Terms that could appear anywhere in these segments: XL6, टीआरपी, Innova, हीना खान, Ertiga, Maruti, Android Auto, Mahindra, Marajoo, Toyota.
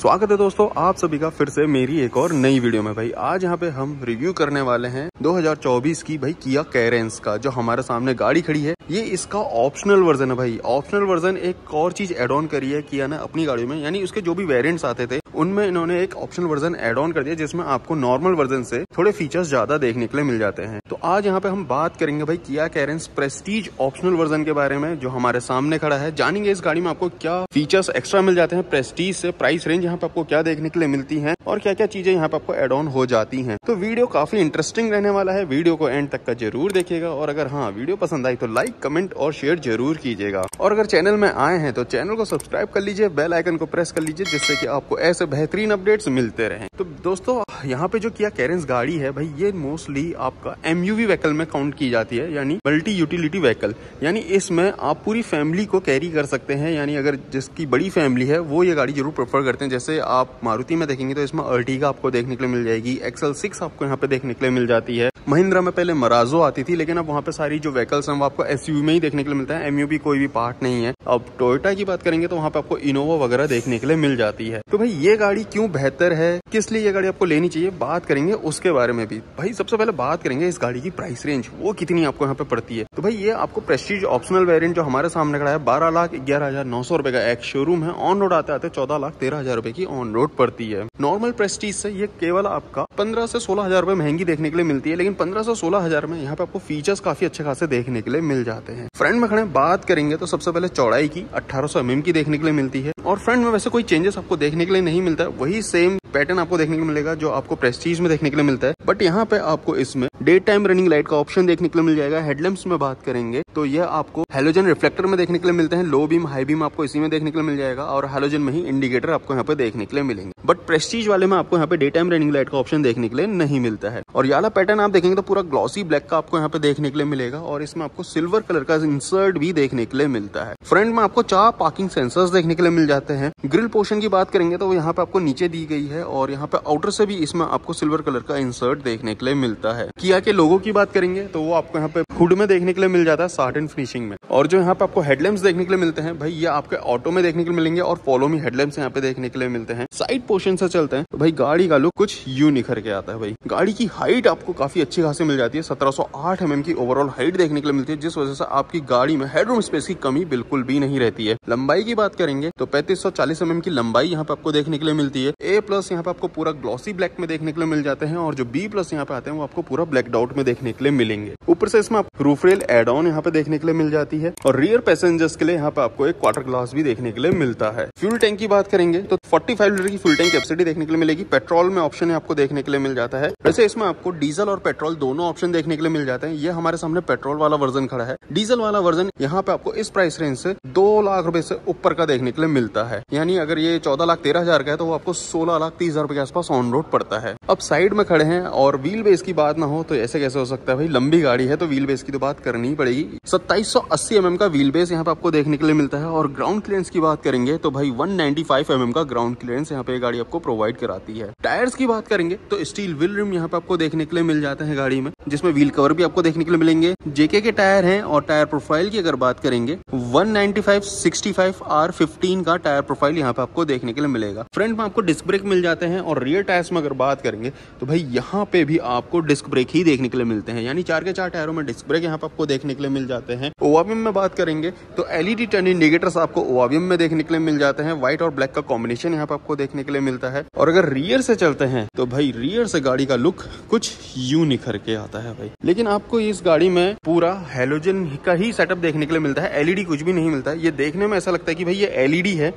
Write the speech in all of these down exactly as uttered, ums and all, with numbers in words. स्वागत है दोस्तों आप सभी का फिर से मेरी एक और नई वीडियो में। भाई आज यहाँ पे हम रिव्यू करने वाले हैं दो हज़ार चौबीस की भाई किया कैरेंस का, जो हमारे सामने गाड़ी खड़ी है। ये इसका ऑप्शनल वर्जन है भाई। ऑप्शनल वर्जन एक और चीज एड ऑन करी है किया ने अपनी गाड़ियों में, यानी उसके जो भी वेरिएंट्स आते थे उनमें इन्होंने एक ऑप्शनल वर्जन एड ऑन कर दिया, जिसमें आपको नॉर्मल वर्जन से थोड़े फीचर्स ज्यादा देखने के लिए मिल जाते हैं। तो आज यहाँ पे हम बात करेंगे भाई किया कैरेंस प्रेस्टीज ऑप्शनल वर्जन के बारे में, जो हमारे सामने खड़ा है। जानेंगे इस गाड़ी में आपको क्या फीचर्स एक्स्ट्रा मिल जाते हैं, प्रेस्टीज से प्राइस रेंज यहाँ पे आपको क्या देखने के लिए मिलती है और क्या क्या चीजें यहाँ पे आपको एड ऑन हो जाती हैं। तो वीडियो काफी इंटरेस्टिंग रहने वाला है, वीडियो को एंड तक का जरूर देखिएगा। और अगर हाँ वीडियो पसंद आई तो लाइक कमेंट और शेयर जरूर कीजिएगा। और अगर चैनल में आए हैं तो चैनल को सब्सक्राइब कर लीजिए, बेल आइकन को प्रेस कर लीजिए, जिससे कि आपको ऐसे बेहतरीन अपडेट्स मिलते रहे। तो दोस्तों यहाँ पे जो किया कैरेंस गाड़ी है भाई, ये मोस्टली आपका एमयूवी व्हीकल में काउंट की जाती है, यानी मल्टी यूटिलिटी व्हीकल, यानी इसमें आप पूरी फैमिली को कैरी कर सकते हैं। यानी अगर जिसकी बड़ी फैमिली है वो ये गाड़ी जरूर प्रेफर करते हैं। जैसे आप मारुति में देखेंगे तो इसमें अर्टिगा आपको देखने के लिए मिल जाएगी, एक्स एल सिक्स आपको यहाँ पे देखने के लिए मिल जाती है। महिंद्रा में पहले मराजो आती थी, लेकिन अब वहाँ पे सारी जो व्हीकल्स हैं वो आपको एसयूवी में ही देखने के लिए मिलता है, एमयूवी कोई भी पार्ट नहीं है। अब टोयोटा की बात करेंगे तो वहाँ पे आपको इनोवा वगैरह देखने के लिए मिल जाती है। तो भाई ये गाड़ी क्यों बेहतर है, किस लिए ये गाड़ी आपको लेनी चाहिए, बात करेंगे उसके बारे में भी। भाई सबसे पहले बात करेंगे इस गाड़ी की प्राइस रेंज, वो कितनी आपको यहाँ पे पड़ती है। तो भाई ये आपको प्रेस्टीज ऑप्शनल वेरियंट जो हमारे सामने खड़ा है, बारह लाख ग्यारह हजार नौ सौ रुपए का एक्स शोरूम है। ऑन रोड आते आते चौदह लाख तेरह हजार रुपए की ऑन रोड पड़ती है। नॉर्मल प्रेस्टीज से ये केवल आपका पंद्रह से सोलह हजार रुपए महंगी देखने के लिए मिलती है, लेकिन पंद्रह से सोलह हजार में यहाँ पे आपको फीचर्स काफी अच्छे खासे देखने के लिए मिल जाते हैं। फ्रंट में खड़े बात करेंगे तो सबसे पहले चौड़ाई की अठारह सौ एम एम की देखने के लिए मिलती है, और फ्रंट में वैसे कोई चेंजेस आपको देखने के लिए नहीं मिलता है। वही सेम पैटर्न आपको देखने को मिलेगा जो आपको प्रेस्टीज में देखने के लिए मिलता है, बट यहाँ पे आपको इसमें डे टाइम रनिंग लाइट का ऑप्शन देखने के लिए मिल जाएगा। हेडलैम्प्स में बात करेंगे तो यह आपको हेलोजन रिफ्लेक्टर में देखने के लिए मिलते हैं, लो बीम हाई बीम आपको इसी में देखने के लिए मिल जाएगा, और हेलोजन में ही इंडिकेटर आपको यहाँ पे देखने के लिए मिलेंगे। बट प्रेस्टीज वाले में आपको यहाँ पे डे टाइम रनिंग लाइट का ऑप्शन देखने के लिए नहीं मिलता है। और याला पैटर्न आप देखेंगे तो पूरा ग्लॉसी ब्लैक का आपको यहाँ पे देखने के लिए मिलेगा, और इसमें आपको सिल्वर कलर का इंसर्ट भी देखने के लिए मिलता है। फ्रंट में आपको चार पार्किंग सेंसर्स देखने के लिए मिल जाते हैं। ग्रिल पोर्शन की बात करेंगे तो यहाँ पे आपको नीचे दी गई है, और यहाँ पे आउटर से भी इसमें आपको सिल्वर कलर का इंसर्ट देखने के लिए मिलता है। किया के लोगो की बात करेंगे तो वो आपको यहाँ पे हुड में देखने के लिए मिल जाता है, सार्टेन फिनिशिंग में। और जो यहाँ पे आपको हेडलैम्प्स देखने के लिए मिलते हैं भाई, ये आपके ऑटो में देखने के लिए मिलेंगे, और फॉलो मी हेडलैम्प्स यहाँ पे देखने के लिए मिलते हैं। साइड पोर्शन से चलते हैं तो भाई गाड़ी का लुक कुछ यू निखर के आता है। भाई गाड़ी की हाइट आपको काफी अच्छी खासी मिल जाती है, सत्रह सौ आठ एम एम की ओवरऑल हाइट देखने के लिए मिलती है, जिस वजह से आपकी गाड़ी में हेडरूम स्पेस की कमी बिल्कुल भी नहीं रहती है। लंबाई की बात करेंगे तो पैंतीस सौ चालीस एम एम की लंबाई यहाँ पे आपको देखने के लिए मिलती है। ए प्लस यहाँ पे आपको पूरा ग्लॉसी ब्लैक में देखने के लिए मिल जाते हैं, और जो बी प्लस यहाँ पे आते हैं वो आपको पूरा ब्लैक डाउट में देखने के लिए मिलेंगे। ऊपर से इसमें रूफ रेल एड ऑन यहाँ पे देखने के लिए मिल जाती है, और रियर पैसेंजर्स के लिए यहाँ पे आपको एक क्वार्टर ग्लास भी देखने के लिए मिलता है। फ्यूल टैंक की बात करेंगे तो पैंतालीस लीटर की फ्यूल टैंक कैपेसिटी देखने के लिए मिलेगी। पेट्रोल में ऑप्शन आपको देखने के लिए मिल जाता है। वैसे इसमें आपको डीजल और पेट्रोल दोनों ऑप्शन देखने के लिए मिल जाते हैं। ये हमारे सामने पेट्रोल वाला वर्जन खड़ा है। डीजल वाला वर्जन यहाँ पे आपको इस प्राइस रेंज से दो लाख रुपए से ऊपर का देखने के लिए मिलता है, यानी अगर ये चौदह लाख तेरह हजार का है तो वो आपको सोलह लाख तीस हजार रुपए के आसपास ऑन रोड पड़ता है। अब साइड में खड़े हैं, और व्हील बेस की बात ना हो तो ऐसे कैसे हो सकता है भाई, लंबी गाड़ी है तो व्हील बेस की तो बात करनी ही पड़ेगी। सत्ताईस सौ अस्सी एम एम का व्हील बेस यहाँ पे आपको देखने के लिए मिलता है, और ग्राउंड क्लियरेंस की बात करेंगे तो भाई one ninety five M M का ग्राउंड क्लियरेंस यहाँ पे गाड़ी आपको प्रोवाइड कराती है। टायर्स की बात करेंगे तो स्टील व्हील रिम यहाँ पे आपको देखने के लिए मिल जाते हैं गाड़ी में, जिसमें व्हील कवर भी आपको देखने के लिए मिलेंगे। जेके के टायर है, और टायर प्रोफाइल की अगर बात करेंगे one ninety five sixty five R fifteen का टायर प्रोफाइल यहाँ पे आपको देखने के लिए मिलेगा। फ्रंट में आपको डिस्क ब्रेक मिल जाते हैं, और रियर टायर्स में अगर बात करेंगे तो भाई यहाँ पे भी आपको डिस्क ब्रेक ही देखने के लिए मिलते हैं, यानी चार के चार टायरों में डिस्क ब्रेक यहाँ पे आपको देखने के लिए मिल जाते हैं। ओवाबियम में बात करेंगे तो एलईडी टर्न इंडिकेटर्स आपको ओवाबियम में देखने के लिए मिल जाते हैं। व्हाइट और ब्लैक का कॉम्बिनेशन यहाँ पे आपको देखने के लिए मिलता है। और अगर रियर से चलते हैं तो भाई रियर से गाड़ी का लुक कुछ यूं निखर के आता है भाई। लेकिन आपको इस गाड़ी में पूरा हेलोजन का ही सेटअप देखने के लिए मिलता है, एलईडी कुछ भी नहीं मिलता है। ये देखने में ऐसा लगता है कि भाई ये एलईडी है,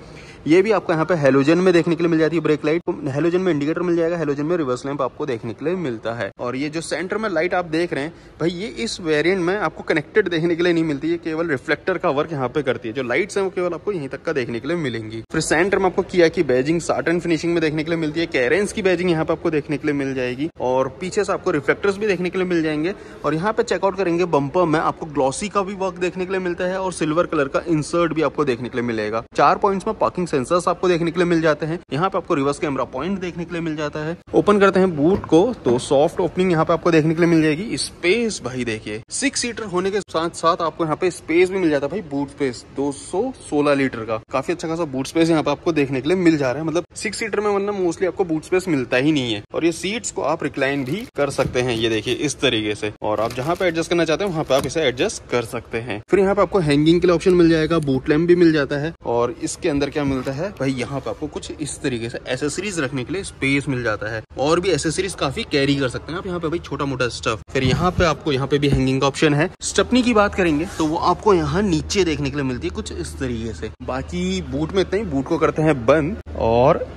ये भी आपको यहाँ पे हेलोजन में देखने के लिए मिल जाती है। ब्रेक लाइट हेलोजन में इंडिकेटर मिल जाएगा, हेलोजन में रिवर्स लैंप आपको देखने के लिए मिलता है। और ये जो सेंटर में लाइट आप देख रहे हैं भाई, ये इस वेरिएंट में आपको कनेक्टेड देखने के लिए नहीं मिलती है, केवल रिफ्लेक्टर का वर्क यहाँ पे करती है। जो लाइट्स हैं वो केवल आपको यहीं तक का देखने के लिए मिलेंगी। फिर सेंटर में आपको किया की बैजिंग साटन फिनिशिंग में देखने के लिए मिलती है, कैरेंस की बैजिंग यहाँ पे आपको देखने के लिए मिल जाएगी, और पीछे से आपको रिफ्लेक्टर्स भी देखने के लिए मिल जाएंगे। और यहाँ पे चेकआउट करेंगे बम्पर में आपको ग्लॉसी का भी वर्क देखने के लिए मिलता है, और सिल्वर कलर का इंसर्ट भी आपको देखने के लिए मिलेगा। चार पॉइंट्स में पार्किंग सेंसर्स आपको देखने के लिए मिल जाते हैं। यहाँ पे आपको रिवर्स कैमरा पॉइंट देखने के लिए मिल जाता है। ओपन करते हैं बूट को तो सॉफ्ट ओपनिंग यहाँ पे आपको देखने के लिए मिल जाएगी। स्पेस भाई देखिए, सिक्स सीटर होने के साथ साथ आपको यहाँ पे स्पेस भी मिल जाता है भाई, बूट स्पेस दो सौ सोलह लीटर का काफी अच्छा खासा बूट स्पेस यहाँ पे आपको देखने के लिए मिल जा रहा है। मतलब सिक्स सीटर में वरना मोस्टली आपको बूट स्पेस मिलता ही नहीं है। और ये सीट्स को आप रिक्लाइन भी कर सकते हैं, ये देखिए इस तरीके से, और आप जहाँ पे एडजस्ट करना चाहते हैं वहाँ पे आप इसे एडजस्ट कर सकते हैं। फिर यहाँ पे आपको हैंगिंग के लिए ऑप्शन मिल जाएगा, बूट लैम्प भी मिल जाता है। और इसके अंदर क्या मिलता है भाई, यहाँ पे आपको कुछ इस तरीके से एसेसरीज रखने के लिए स्पेस मिल जाता है, और भी एसेसरीज काफी कैरी कर सकते हैं आप यहाँ पे भाई, छोटा मोटा स्टफ। फिर यहाँ पे आपको यहाँ पे भी हैंगिंग का ऑप्शन है। स्टपनी की बात करेंगे तो वो आपको यहाँ नीचे देखने के लिए मिलती है कुछ इस तरीके से। बाकी बूट में इतना ही, बूट को करते हैं बंद। और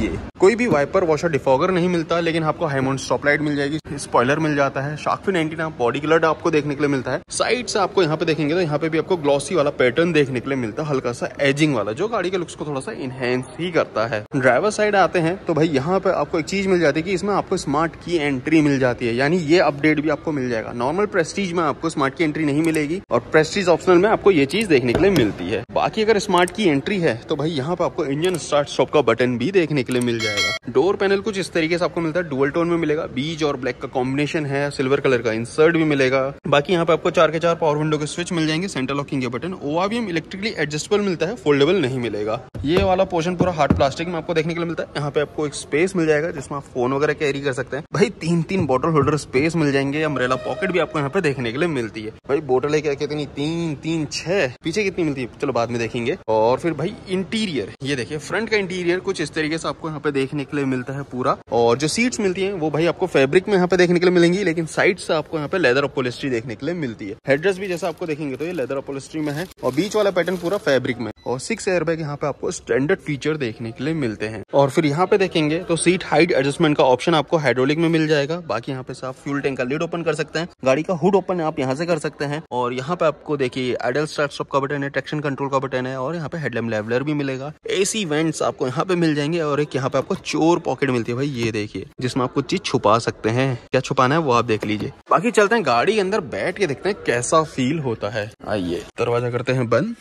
ये कोई भी वाइपर वॉशर डिफॉगर नहीं मिलता, लेकिन आपको हाई माउंट स्टॉप लाइट मिल जाएगी, स्पॉइलर मिल जाता है, shark fin antenna, body colour आपको देखने के लिए मिलता है। साइड से आपको यहाँ पे देखेंगे तो यहाँ पे भी आपको ग्लॉसी वाला पैटर्न देखने के लिए मिलता है, हल्का सा एजिंग वाला, जो गाड़ी के लुक्स को थोड़ा सा इनहेंस ही करता है। ड्राइवर साइड आते हैं तो भाई यहाँ पे आपको एक चीज मिल जाती है कि इसमें आपको स्मार्ट की एंट्री मिल जाती है, यानी ये अपडेट भी आपको मिल जाएगा। नॉर्मल प्रेस्टीज में आपको स्मार्ट की एंट्री नहीं मिलेगी, और प्रेस्टीज ऑप्शनल में आपको ये चीज देखने के लिए मिलती है। बाकी अगर स्मार्ट की एंट्री है तो भाई यहाँ पे आपको इंजन स्टार्ट स्टॉप का बटन भी देखने के लिए मिल जाएगा। डोर पैनल कुछ इस तरीके से आपको मिलता है, डुअल टोन में मिलेगा, बीज और ब्लैक का कॉम्बिनेशन है, सिल्वर कलर का इंसर्ट भी मिलेगा। बाकी यहाँ पे आपको चार के चार पावर विंडो के स्विच मिल जाएंगे, सेंटर लॉकिंग के बटन, ओआरवीएम इलेक्ट्रिकली एडजस्टेबल मिलता है, फोल्डेबल नहीं मिलेगा। ये वाला पोर्शन पूरा हार्ड प्लास्टिक में आपको देखने के लिए मिलता है। यहाँ पे आपको एक स्पेस मिल जाएगा जिसमें आप फोन वगैरह कैरी कर सकते हैं भाई, तीन तीन बॉटल होल्डर स्पेस मिल जाएंगे। अम्ब्रेला पॉकेट भी आपको यहाँ पे देखने के लिए मिलती है भाई, बोटल है क्या कितनी, तीन तीन छह, पीछे कितनी मिलती है चलो बाद में देखेंगे। और फिर भाई इंटीरियर, ये देखिए फ्रंट का इंटीरियर कुछ इस तरीके से आपको यहाँ पे देखने के लिए मिलता है पूरा। और जो सीट्स मिलती हैं वो भाई आपको फैब्रिक में यहाँ पे देखने के लिए मिलेंगी, लेकिन साइड से आपको यहाँ पे लेदर अपॉलिस्ट्री देखने के लिए मिलती है। हेडरेस्ट भी जैसा आपको देखेंगे तो ये लेदर अपॉलिस्ट्री में है, और बीच वाला पैटर्न पूरा फैब्रिक में। और सिक्स एयरबैग यहाँ पे आपको स्टैंडर्ड फीचर देखने के लिए मिलते हैं। और फिर यहाँ पे देखेंगे तो सीट हाइट एडजस्टमेंट का ऑप्शन आपको हाइड्रोलिक में मिल जाएगा। बाकी यहाँ पे आप फ्यूल टैंक का लिड ओपन कर सकते हैं, गाड़ी का हुड ओपन आप यहाँ से कर सकते हैं। और यहाँ पे आपको देखिए आइडल स्टार्ट स्टॉप का बटन है, ट्रैक्शन कंट्रोल का बटन है, और यहाँ पे हेडलैम्प लेवलर भी मिलेगा। एसी वेंट्स आपको यहाँ पे मिल जाएंगे, और एक यहाँ पे आपको चोर पॉकेट मिलती है भाई, ये देखिए, जिसमें आप कुछ चीज छुपा सकते हैं, क्या छुपाना है वो आप देख लीजिए। बाकी चलते हैं गाड़ी के अंदर बैठ के देखते हैं कैसा फील होता है। आइए दरवाजा करते हैं बंद।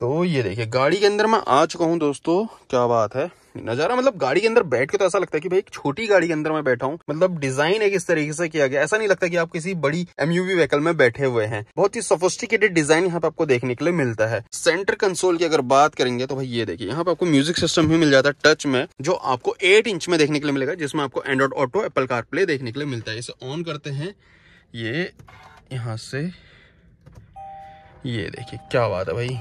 तो ये देखिए गाड़ी के अंदर मैं आ चुका हूँ दोस्तों, क्या बात है नजारा। मतलब गाड़ी के अंदर बैठ के तो ऐसा लगता है कि भाई एक छोटी गाड़ी के अंदर मैं बैठा हूँ। मतलब डिजाइन एक इस तरीके से किया गया, ऐसा नहीं लगता कि आप किसी बड़ी एमयूवी व्हीकल में बैठे हुए हैं। बहुत ही सोफिस्टिकेटेड डिजाइन यहाँ पे आपको देखने के लिए मिलता है। सेंटर कंसोल की अगर बात करेंगे तो भाई ये देखिए यहाँ पे आपको म्यूजिक सिस्टम भी मिल जाता है टच में, जो आपको एट इंच में देखने के लिए मिलेगा, जिसमें आपको एंड्रॉइड ऑटो, एप्पल कारप्ले देखने के लिए मिलता है। इसे ऑन करते हैं, ये यहाँ से, ये देखिए क्या बात है भाई,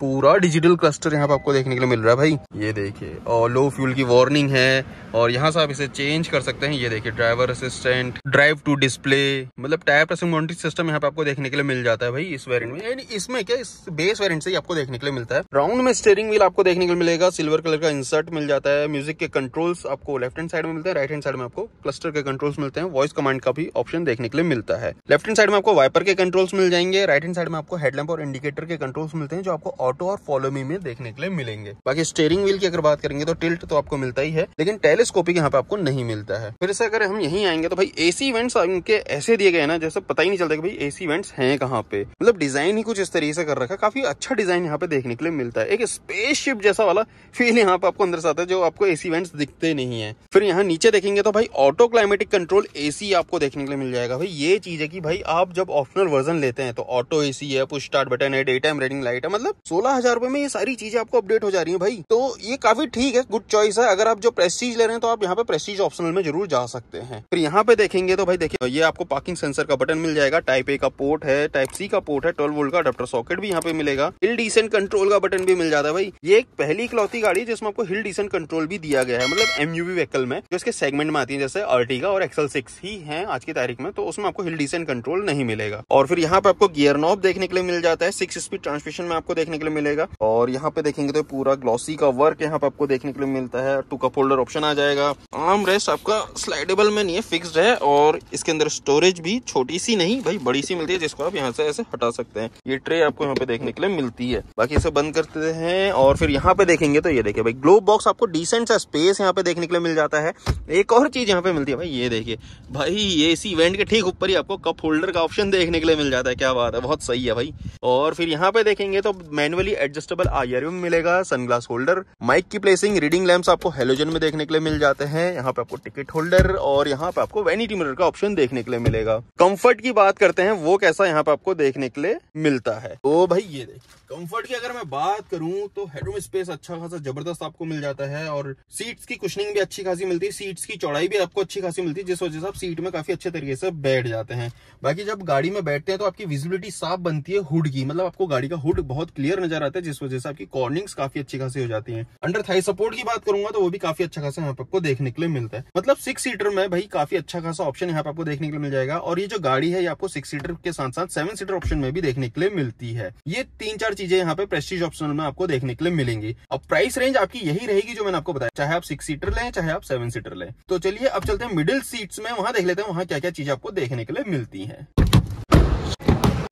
पूरा डिजिटल क्लस्टर यहाँ पे आपको देखने के लिए मिल रहा है भाई, ये देखिए। और लो फ्यूल की वार्निंग है, और यहाँ से आप इसे चेंज कर सकते हैं, ये देखिए driver assistant, drive to display, मतलब टायर प्रेशर मॉनिटरिंग सिस्टम यहाँ पे आपको देखने के लिए मिल जाता है भाई इस वेरिएंट में। यानी इसमें क्या, इस बेस वेरिएंट से ही आपको देखने के लिए मिलता है। राउंड में स्टीयरिंग व्हील आपको देखने के लिए मिलेगा, सिल्वर कलर का इंसर्ट मिल जाता है। म्यूजिक के कंट्रोल्स आपको लेफ्ट हैंड साइड में मिलते हैं, राइट हैंड साइड में आपको क्लस्टर के कंट्रोल्स मिलते हैं। वॉइस कमांड का भी ऑप्शन देखने के लिए मिलता है। लेफ्ट हैंड साइड में आपको वाइपर के कंट्रोल्स मिल जाएंगे, राइट हैंड साइड में आपको हेडलैम्प और इंडिकेटर के कंट्रोल्स मिलते हैं, जो आपको ऑटो और फॉलो मी में देखने के लिए मिलेंगे। बाकी स्टीयरिंग व्हील की अगर बात करेंगे तो टिल्ट तो आपको मिलता ही है, लेकिन टेलीस्कोपिक यहाँ पे आपको नहीं मिलता है। फिर से अगर हम यहीं आएंगे तो भाई एसी वेंट्स इनके ऐसे दिए गए ना जैसे पता ही नहीं चलता कि भाई एसी वेंट्स हैं कहाँ पे। मतलब डिजाइन ही कुछ इस तरीके से कर रखा है, काफी अच्छा डिजाइन यहाँ पे देखने के लिए मिलता है। एक स्पेसशिप जैसा वाला फील यहाँ पे आपको अंदर से आता है, जो आपको एसी वेंट्स दिखते नहीं है। फिर यहाँ नीचे देखेंगे तो भाई ऑटो क्लाइमेटिक कंट्रोल एसी आपको देखने के लिए मिल जाएगा। भाई ये चीज है कि भाई आप जब ऑप्शनल वर्जन लेते हैं तो ऑटो एसी है, पुश स्टार्ट बटन है, डे टाइम रेडिंग लाइट है, मतलब सोलह हजार रुपए में ये सारी चीजें आपको अपडेट हो जा रही हैं भाई। तो ये काफी ठीक है, गुड चॉइस है। अगर आप जो प्रेस्टीज ले रहे हैं तो आप यहाँ पे प्रेस्टीज ऑप्शनल में जरूर जा सकते हैं। फिर यहाँ पे देखेंगे तो भाई देखिए ये आपको पार्किंग सेंसर का बटन मिल जाएगा, टाइप ए का पोर्ट है, टाइप सी का पोर्ट है, ट्वेल्व वोल्ट का अडाप्टर सॉकेट भी यहाँ पे मिलेगा, हिल डिसेंट कंट्रोल का बटन भी मिल जाता है भाई। ये एक पहली इकलौती गाड़ी है जिसमें आपको हिल डिसेंट कंट्रोल भी दिया गया है, मतलब एमयूवी व्हीकल में जो इसके सेगमेंट में आती है, जैसे अर्टिगा और एक्सएल सिक्स ही है आज की तारीख में, तो उसमें आपको हिल डिसेंट कंट्रोल नहीं मिलेगा। और फिर यहाँ पे आपको गियर नॉब देखने के लिए मिल जाता है, सिक्स स्पीड ट्रांसमिशन में आपको देखने के लिए मिलेगा। और यहाँ पे देखेंगे तो पूरा ग्लॉसी का वर्क यहाँ पे आपको देखने के लिए मिलता है। टू कप होल्डर ऑप्शन आ जाएगा, आर्म रेस्ट आपका स्लाइडेबल में नहीं है, फिक्स्ड है। और इसके अंदर स्टोरेज भी छोटी सी नहीं भाई, बड़ी सी मिलती है, जिसको आप यहाँ से ऐसे हटा सकते हैं। ये ट्रे आपको यहाँ पे देखने के लिए मिलती है। बाकी इसे बंद करते हैं और फिर यहाँ पे देखेंगे तो ये देखिए भाई ग्लोब बॉक्स आपको डिसेंट सा स्पेस यहाँ पे देखने के लिए मिल जाता है। एक और चीज यहाँ पे मिलती है भाई, ये देखिए भाई एसी वेंट के ठीक ऊपर ही आपको कप होल्डर का ऑप्शन देखने के लिए मिल जाता है, क्या बात है, बहुत सही है भाई। और फिर यहाँ पे देखेंगे तो मैनुअल वाली एडजस्टेबल आईआर में मिलेगा, सनग्लास होल्डर, माइक की प्लेसिंग, रीडिंग लैंप्स आपको हेलोजन में देखने के लिए मिल जाते हैं, यहाँ पे आपको टिकट होल्डर और यहाँ पे आपको वैनिटी मिरर का ऑप्शन देखने के लिए मिलेगा। कंफर्ट की बात करते हैं, वो कैसा यहाँ पे आपको देखने के लिए मिलता है। तो भाई ये देखिए कंफर्ट की अगर मैं बात करूं तो हेडरूम स्पेस अच्छा खासा जबरदस्त आपको मिल जाता है और सीट्स की कुशनिंग भी अच्छी खासी मिलती है, सीट्स की चौड़ाई भी आपको अच्छी खासी मिलती है, जिस वजह से आप सीट में काफी अच्छे तरीके से बैठ जाते हैं। बाकी जब गाड़ी में बैठते हैं तो आपकी विजिबिलिटी साफ बनती है हुड की, मतलब आपको गाड़ी का हुड बहुत क्लियर नजर आता है, जिस वजह से आपकी कॉर्निंग्स काफी अच्छी खासी हो जाती है। अंडर थाई सपोर्ट की बात करूंगा तो वो भी काफी अच्छा खासा यहाँ पे आपको देखने के लिए मिलता है, मतलब सिक्स सीटर में भाई काफी अच्छा खासा ऑप्शन यहाँ पे आपको देखने के लिए मिल जाएगा। और ये जो गाड़ी है ये आपको सिक्स सीटर के साथ साथ सेवन सीटर ऑप्शन में भी देखने के लिए मिलती है। ये तीन चार चीजें यहाँ पे प्रेस्टीज ऑप्शन में आपको देखने के लिए मिलेंगी। अब प्राइस रेंज आपकी यही रहेगी जो मैंने आपको बताया, चाहे आप सिक्स सीटर लें चाहे आप सेवन सीटर लें। तो चलिए अब चलते हैं मिडिल सीट्स में, वहां देख लेते हैं वहां क्या क्या चीजें आपको देखने के लिए मिलती है।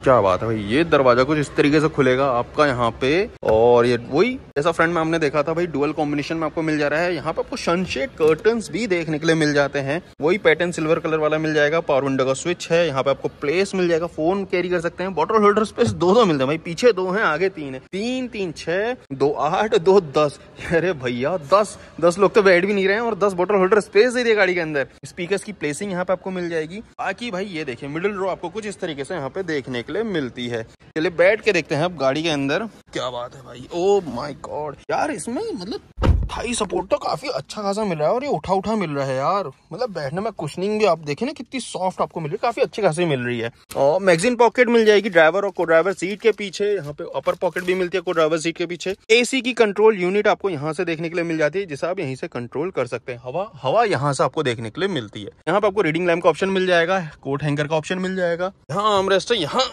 क्या बात है भाई, ये दरवाजा कुछ इस तरीके से खुलेगा आपका यहाँ पे, और ये वही जैसा फ्रेंड में हमने देखा था भाई डुअल कॉम्बिनेशन में आपको मिल जा रहा है। यहाँ पे आपको सनशेड कर्टन्स भी देखने के लिए मिल जाते हैं, वही पैटर्न सिल्वर कलर वाला मिल जाएगा। पावर विंडो का स्विच है, यहाँ पे आपको प्लेस मिल जाएगा, फोन कैरी कर सकते हैं। बॉटल होल्डर स्पेस दो दो मिलते हैं भाई, पीछे दो है आगे तीन है, तीन तीन छह, दो आठ, दो दस। अरे भैया दस दस लोग तो बैठ भी नहीं रहे हैं और दस बॉटल होल्डर स्पेस दे दिए गाड़ी के अंदर। स्पीकर की प्लेसिंग यहाँ पे आपको मिल जाएगी। बाकी भाई ये देखिए मिडिल रो आपको कुछ इस तरीके से यहाँ पे देखने के मिलती है। चलिए बैठ के देखते हैं अब गाड़ी के अंदर। क्या बात है भाई, ओ माय गॉड यार, इसमें मतलब थाई सपोर्ट तो काफी अच्छा खासा मिल रहा है और ये उठा उठा मिल रहा है यार, मतलब बैठने में कुशनिंग भी आप देखें ना कितनी सॉफ्ट आपको मिल रही है, काफी अच्छी खासी मिल रही है। और मैगजीन पॉकेट मिल जाएगी ड्राइवर और को ड्राइवर सीट के पीछे, यहाँ पे अपर पॉकेट भी मिलती है को ड्राइवर सीट के पीछे। एसी की कंट्रोल यूनिट आपको यहाँ से देखने के लिए मिल जाती है, जिसे आप यहीं से कंट्रोल कर सकते हैं। हवा हवा यहाँ से आपको देखने के लिए मिलती है। यहाँ पे आपको रीडिंग लैम्प का ऑप्शन मिल जाएगा, कोट हैंगर का ऑप्शन मिल जाएगा। यहाँ आर्मरेस्ट है, यहाँ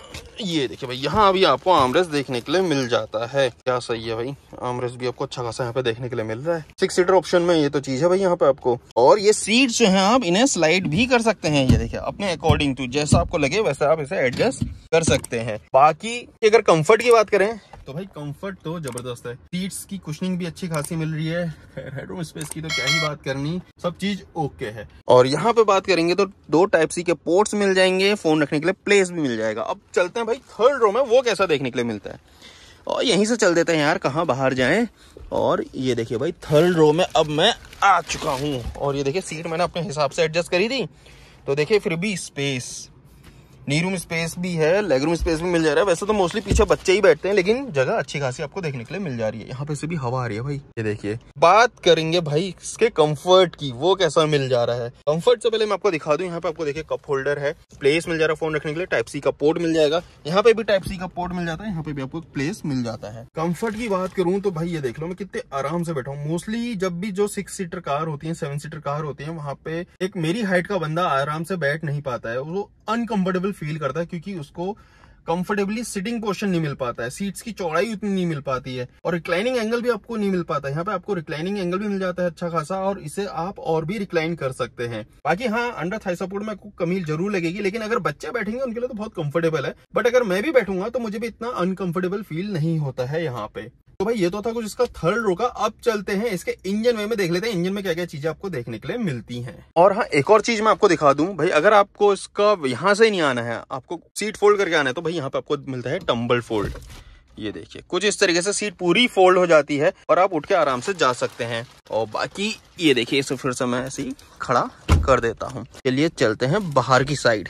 ये देखिए भाई, यहाँ अभी आपको आर्मरेस्ट देखने के लिए मिल जाता है। क्या सही है भाई, आर्मरेस्ट भी आपको अच्छा खासा यहाँ पे देखने के लिए मिल रहा है। सिक्स सीटर ऑप्शन में ये तो चीज है भाई यहाँ पे आपको। और ये सीट जो है आप इन्हें स्लाइड भी कर सकते हैं, ये देखिए अपने अकॉर्डिंग टू, जैसा आपको लगे वैसा आप इसे एडजस्ट कर सकते हैं। बाकी अगर कंफर्ट की बात करें तो भाई कंफर्ट तो जबरदस्त है, सीट्स की कुशनिंग भी अच्छी खासी मिल रही है, हेडरूम स्पेस की तो क्या ही बात करनी, सब चीज ओके है। और यहाँ पे बात करेंगे तो दो टाइप सी के पोर्ट्स मिल जाएंगे, फोन रखने के लिए प्लेस भी मिल जाएगा। अब चलते हैं भाई थर्ड रो में, वो कैसा देखने के लिए मिलता है, और यहीं से चल देते हैं यार, कहाँ बाहर जाएं। और ये देखिए भाई थर्ड रो में अब मैं आ चुका हूँ, और ये देखिए सीट मैंने अपने हिसाब से एडजस्ट करी थी, तो देखिए फिर भी स्पेस, नी रूम स्पेस भी है, लेग रूम स्पेस भी मिल जा रहा है। वैसे तो मोस्टली पीछे बच्चे ही बैठते हैं, लेकिन जगह अच्छी खासी आपको देखने के लिए मिल जा रही है। यहाँ पे से भी हवा आ रही है भाई, ये देखिए। बात करेंगे भाई इसके कंफर्ट की, वो कैसा मिल जा रहा है। कंफर्ट से पहले मैं आपको दिखा दूं, यहाँ पे आपको देखिए कप होल्डर है, प्लेस मिल जा रहा है फोन रखने के लिए, टाइप सी का पोर्ट मिल जाएगा, यहाँ पे भी टाइप सी का पोर्ट मिल जाता है, यहाँ पे भी आपको प्लेस मिल जाता है। कंफर्ट की बात करूँ तो भाई ये देख लो मैं कितने आराम से बैठा हूँ। मोस्टली जब भी जो सिक्स सीटर कार होती है, सेवन सीटर कार होती है, वहाँ पे एक मेरी हाइट का बंदा आराम से बैठ नहीं पाता है, वो अनकंफर्टेबल फील करता है, क्योंकि उसको कंफर्टेबली सिटिंग पोर्शन नहीं मिल पाता है, सीट्स की चौड़ाई उतनी नहीं मिल पाती है, और रिक्लाइनिंग एंगल भी आपको नहीं मिल पाता है। यहाँ पे आपको रिक्लाइनिंग एंगल भी मिल जाता है अच्छा खासा, और इसे आप और भी रिक्लाइन कर सकते हैं। बाकी हाँ, अंडर थाई सपोर्ट में आपको कमी जरूर लगेगी, लेकिन अगर बच्चे बैठेंगे उनके लिए तो बहुत कंफर्टेबल है, बट अगर मैं भी बैठूंगा तो मुझे भी इतना अनकंफर्टेबल फील नहीं होता है यहाँ पे। तो भाई ये तो था कुछ इसका थर्ड रो का। अब चलते हैं इसके इंजन वे में, देख लेते हैं इंजन में क्या क्या चीजें आपको देखने के लिए मिलती हैं। और हाँ, एक और चीज मैं आपको दिखा दूं भाई, अगर आपको इसका यहाँ से नहीं आना है, आपको सीट फोल्ड करके आना है, तो भाई यहाँ पे आपको मिलता है टम्बल फोल्ड। ये देखिए कुछ इस तरीके से सीट पूरी फोल्ड हो जाती है और आप उठ के आराम से जा सकते हैं। और बाकी ये देखिए, इसे फिर से मैं ऐसे ही खड़ा कर देता हूँ। चलिए चलते हैं बाहर की साइड।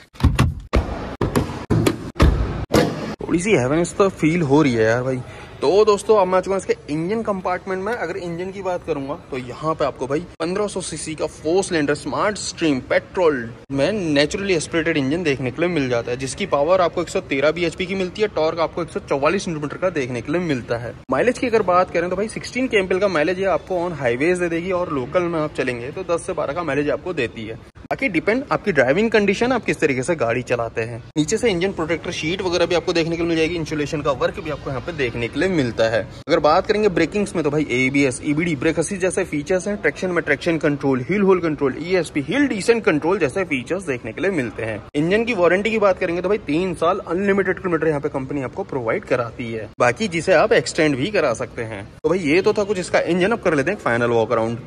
थोड़ी सी हैवीनेस तो फील हो रही है यार भाई। तो दोस्तों अब मैं आ चुका हूँ इसके इंजन कंपार्टमेंट में। अगर इंजन की बात करूंगा तो यहाँ पे आपको भाई पंद्रह सौ सीसी का four cylinder smart stream petrol में नेचुरली एस्पिरेटेड इंजन देखने के लिए मिल जाता है, जिसकी पावर आपको एक सौ तेरह बीएचपी की मिलती है, टॉर्क आपको एक सौ चौवालीस न्यूटन मीटर का देखने के लिए मिलता है। माइलेज की अगर बात करें तो भाई सोलह केएमपीएल का माइलेज ये आपको ऑन हाईवेज दे देगी, और लोकल में आप चलेंगे तो दस से बारह का माइलेज आपको देती है। बाकी डिपेंड आपकी ड्राइविंग कंडीशन, आप किस तरीके से गाड़ी चलाते हैं। नीचे से इंजन प्रोटेक्टर शीट वगैरह भी आपको देखने के लिए मिल जाएगी, इंसुलेशन का वर्क भी आपको यहाँ पे देखने के लिए मिलता है। अगर बात करेंगे ब्रेकिंग्स में तो भाई एबीएस, ईबीडी, ब्रेक असिस्ट जैसे फीचर्स हैं। ट्रैक्शन में traction control, hill hold control, ESP, hill descent control जैसे फीचर्स देखने के लिए मिलते हैं। इंजन की वारंटी की बात करेंगे तो भाई तीन साल अनलिमिटेड किलोमीटर यहाँ पे कंपनी आपको प्रोवाइड कराती है, बाकी जिसे आप एक्सटेंड भी करा सकते हैं। तो भाई ये तो था कुछ इसका इंजन। अब कर लेते हैं फाइनल वॉक अराउंड।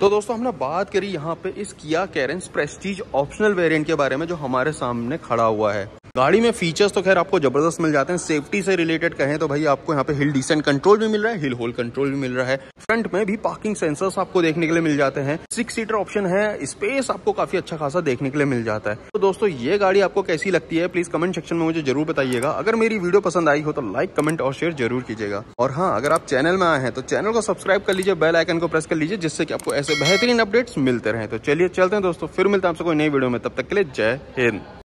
तो दोस्तों हमने बात करी यहाँ पे इस किया कैरेंस प्रेस्टीज ऑप्शनल वेरिएंट के बारे में, जो हमारे सामने खड़ा हुआ है। गाड़ी में फीचर्स तो खैर आपको जबरदस्त मिल जाते हैं। सेफ्टी से रिलेटेड कहें तो भाई आपको यहाँ पे हिल डिसेंट कंट्रोल भी मिल रहा है, हिल होल्ड कंट्रोल भी मिल रहा है, फ्रंट में भी पार्किंग सेंसर्स आपको देखने के लिए मिल जाते हैं, सिक्स सीटर ऑप्शन है, स्पेस आपको काफी अच्छा खासा देखने के लिए मिल जाता है। तो दोस्तों ये गाड़ी आपको कैसी लगती है प्लीज कमेंट सेक्शन में मुझे जरूर बताइएगा। अगर मेरी वीडियो पसंद आई हो तो लाइक कमेंट और शेयर जरूर कीजिएगा। और हाँ, अगर आप चैनल में आए हैं तो चैनल को सब्सक्राइब कर लीजिए, बेल आइकन को प्रेस कर लीजिए, जिससे कि आपको ऐसे बेहतरीन अपडेट्स मिलते रहे। तो चलिए चलते हैं दोस्तों, फिर मिलते हैं आपसे कोई नई वीडियो में, तब तक के लिए जय हिंद।